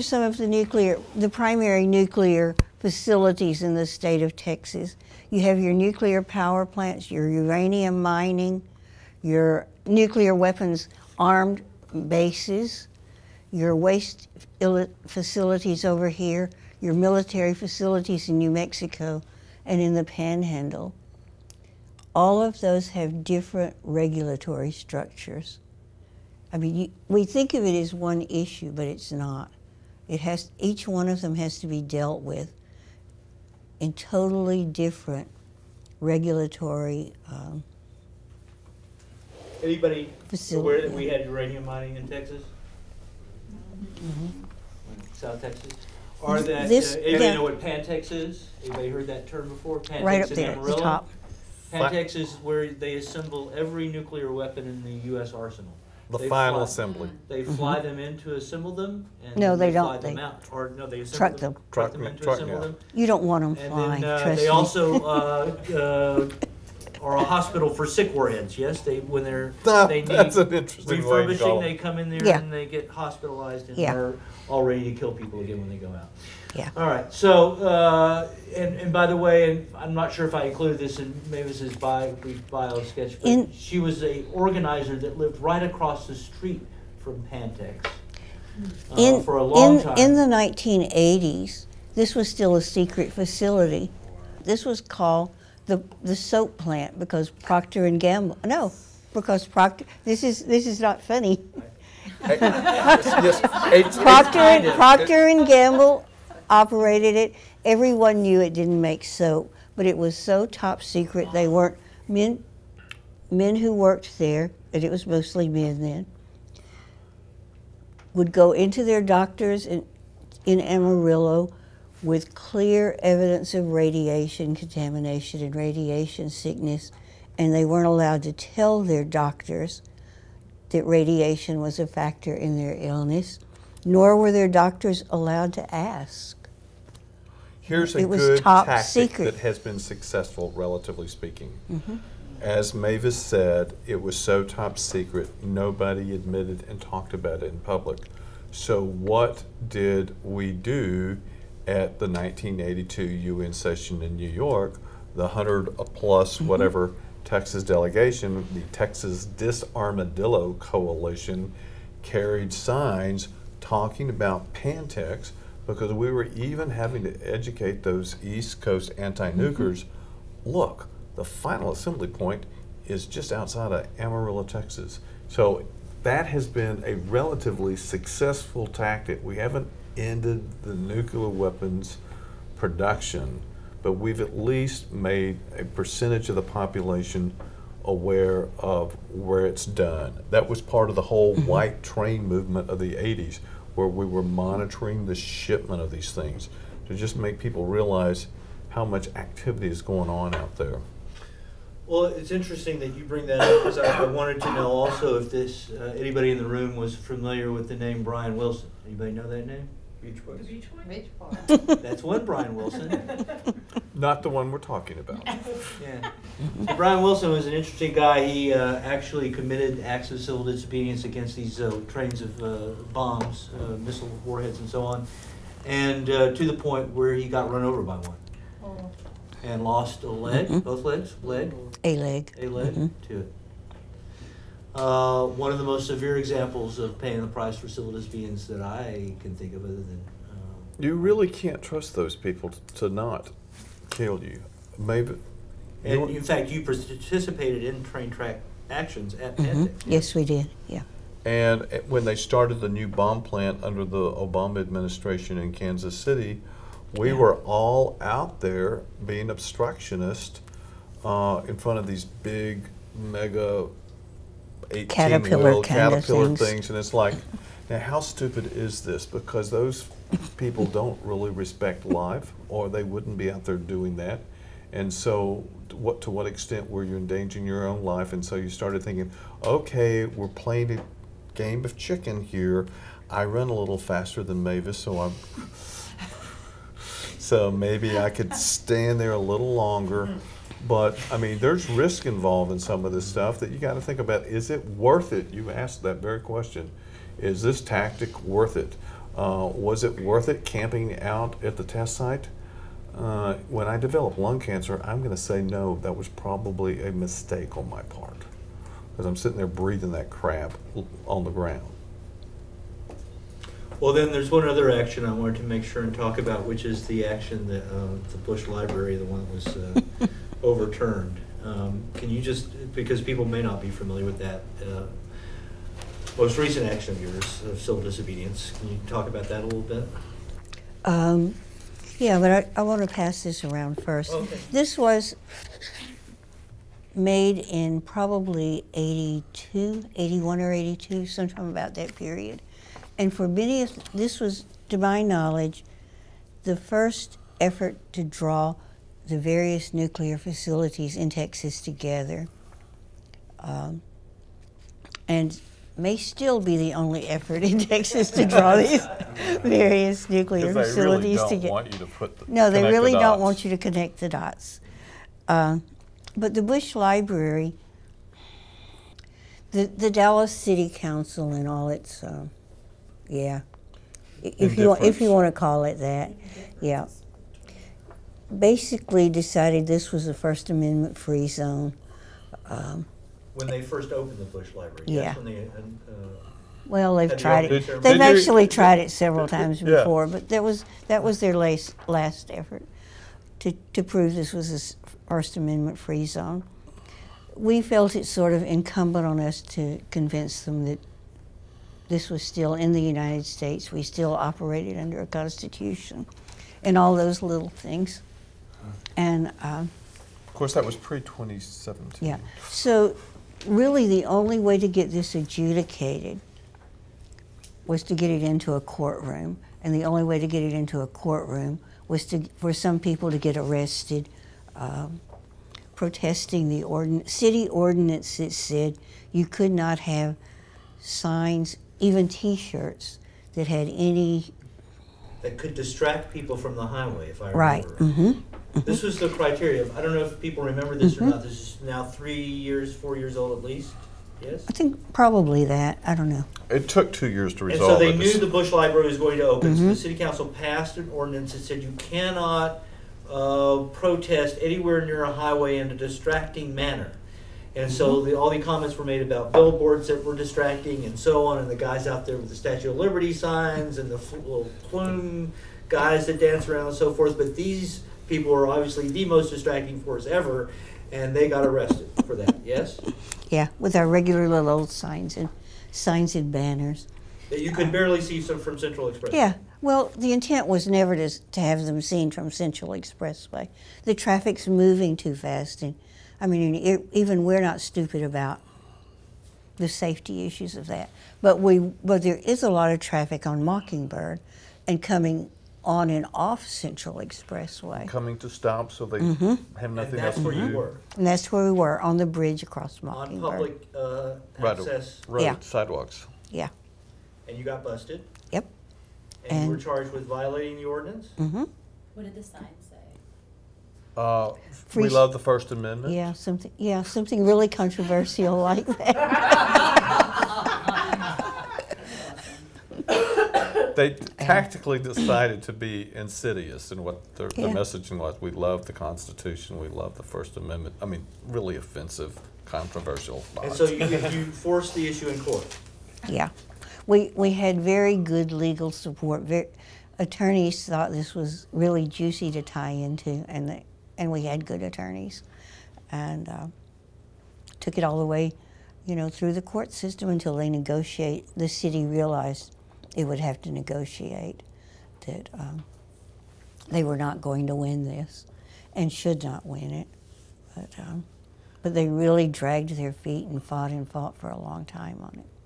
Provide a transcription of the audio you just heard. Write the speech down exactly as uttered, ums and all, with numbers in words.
are some of the nuclear, the primary nuclear facilities in the state of Texas. You have your nuclear power plants, your uranium mining, your nuclear weapons armed bases, your waste facilities over here, your military facilities in New Mexico and in the Panhandle. All of those have different regulatory structures. I mean, you, we think of it as one issue, but it's not. It has, each one of them has to be dealt with in totally different regulatory um, Anybody facility. Aware that we had uranium mining in Texas? Mm-hmm. South Texas? Or that, this, uh, anybody yeah. know what Pantex is? Anybody heard that term before? Pantex right up there at the top. Pantex is where they assemble every nuclear weapon in the U S arsenal. The they final fly, assembly. They fly mm-hmm. them in to assemble them. And no, they, they don't. Fly them they out. Or, no, they truck them. them. Truck, truck them in to truck, assemble yeah. them. You don't want them and flying. Then, uh, trust they me. also uh, uh, are a hospital for sick warheads. Yes, they when they're that, they need that's an interesting refurbishing. Way to they come in there yeah. and they get hospitalized and yeah. are all ready to kill people again when they go out. Yeah. All right. So, uh, and, and by the way, and I'm not sure if I included this in Mavis's bio, bio sketch, but in, she was an organizer that lived right across the street from Pantex uh, in, for a long in, time. In the nineteen eighties, this was still a secret facility. This was called the the soap plant because Procter and Gamble. No, because Procter. This is this is not funny. Procter and Procter and Gamble. Operated it. Everyone knew it didn't make soap, but it was so top secret they weren't men. Men who worked there, and it was mostly men then, would go into their doctors in, in Amarillo with clear evidence of radiation contamination and radiation sickness, and they weren't allowed to tell their doctors that radiation was a factor in their illness. Nor were their doctors allowed to ask. Here's a good tactic that has been successful, relatively speaking. Mm-hmm. As Mavis said, it was so top secret, nobody admitted and talked about it in public. So what did we do at the nineteen eighty-two U N session in New York? The one hundred plus mm-hmm. whatever Texas delegation, the Texas Disarmadillo Coalition, carried signs talking about Pantex because we were even having to educate those East Coast anti-nukers. Mm-hmm. Look, the final assembly point is just outside of Amarillo, Texas. So that has been a relatively successful tactic. We haven't ended the nuclear weapons production, but we've at least made a percentage of the population aware of where it's done. That was part of the whole mm-hmm. white train movement of the eighties, where we were monitoring the shipment of these things to just make people realize how much activity is going on out there. Well, it's interesting that you bring that up, because I, I wanted to know also if this uh, anybody in the room was familiar with the name Brian Wilson. Anybody know that name? Beach Boys. The Beach Boys. Beach Boys. That's one Brian Wilson. Not the one we're talking about. Yeah. So Brian Wilson was an interesting guy. He uh, actually committed acts of civil disobedience against these uh, trains of uh, bombs, uh, missile warheads, and so on, and uh, to the point where he got run over by one oh. and lost a leg, mm-hmm. both legs, leg, a leg, a leg mm-hmm. to it. Uh, one of the most severe examples of paying the price for civil disobedience that I can think of, other than uh, you really can't trust those people to not kill you. Maybe. And in fact, you participated in train track actions at mm-hmm. Pantex. Yes, we did. Yeah. And when they started the new bomb plant under the Obama administration in Kansas City, we yeah. were all out there being obstructionist uh, in front of these big mega. eighteen-wheel caterpillar things. things, and it's like, now how stupid is this? Because those people don't really respect life, or they wouldn't be out there doing that. And so, what to what extent were you endangering your own life? And so you started thinking, okay, we're playing a game of chicken here. I run a little faster than Mavis, so I'm, so maybe I could stand there a little longer. But, I mean, there's risk involved in some of this stuff that you got to think about. Is it worth it? You asked that very question. Is this tactic worth it? Uh, was it worth it camping out at the test site? Uh, when I developed lung cancer, I'm going to say no, that was probably a mistake on my part, because I'm sitting there breathing that crap on the ground. Well, then there's one other action I wanted to make sure and talk about, which is the action that uh, the Bush Library, the one that was uh, overturned. Um, can you just, because people may not be familiar with that uh, most recent action of yours of civil disobedience, can you talk about that a little bit? Um, yeah, but I, I want to pass this around first. Okay. This was made in probably eighty-two, eighty-one or eighty-two, sometime about that period. And for many of, this was, to my knowledge, the first effort to draw the various nuclear facilities in Texas together. Um, and may still be the only effort in Texas to draw these various nuclear facilities together. They really don't want you to put the, no, they really don't want you to connect the dots. Uh, but the Bush Library, the, the Dallas City Council and all its... Uh, Yeah, if you, if you want to call it that, yeah. Basically decided this was a First Amendment-free zone. Um, when they first opened the Bush Library, yeah. When they, uh, well, they've tried it. They've did actually you, tried it several did, times before, yeah. But that was that was their last last effort to to prove this was a First Amendment-free zone. We felt it's sort of incumbent on us to convince them that this was still in the United States. We still operated under a constitution and all those little things. And uh, of course, that was pre twenty seventeen. Yeah. So really the only way to get this adjudicated was to get it into a courtroom. And the only way to get it into a courtroom was to, for some people to get arrested, um, protesting the ordin- city ordinance that said you could not have signs, even T-shirts that had any... That could distract people from the highway, if I right. remember. Right. Mm-hmm. Mm-hmm. This was the criteria. I don't know if people remember this mm-hmm. or not. This is now three years, four years old at least. Yes? I think probably that. I don't know. It took two years to resolve it. And so they it. knew the Bush Library was going to open. Mm-hmm. So the city council passed an ordinance that said you cannot uh, protest anywhere near a highway in a distracting manner. And so the, all the comments were made about billboards that were distracting and so on, and the guys out there with the Statue of Liberty signs and the little plume guys that dance around and so forth. But these people are obviously the most distracting force ever, and they got arrested for that, yes? Yeah, with our regular little old signs and signs and banners. That you could uh, barely see some from Central Expressway. Yeah, well, the intent was never to, to have them seen from Central Expressway. The traffic's moving too fast, and I mean, it, even we're not stupid about the safety issues of that. But we, but there is a lot of traffic on Mockingbird and coming on and off Central Expressway. Coming to stop so they mm-hmm. have nothing else to do. And that's where you were. And that's where we were, on the bridge across Mockingbird. On public uh, access. Right, yeah. Sidewalks. Yeah. And you got busted? Yep. And, and you were charged with violating the ordinance? Mm-hmm. What did the sign say? Uh, we love the First Amendment. Yeah, something. Yeah, something really controversial like that. They tactically decided to be insidious in what their, yeah. their messaging was. We love the Constitution. We love the First Amendment. I mean, really offensive, controversial. Box. And so you, you forced the issue in court. Yeah, we we had very good legal support. Very, attorneys thought this was really juicy to tie into, and they, and we had good attorneys, and uh, took it all the way, you know, through the court system until they negotiate. The city realized it would have to negotiate that um, they were not going to win this, and should not win it. But um, but they really dragged their feet and fought and fought for a long time on it.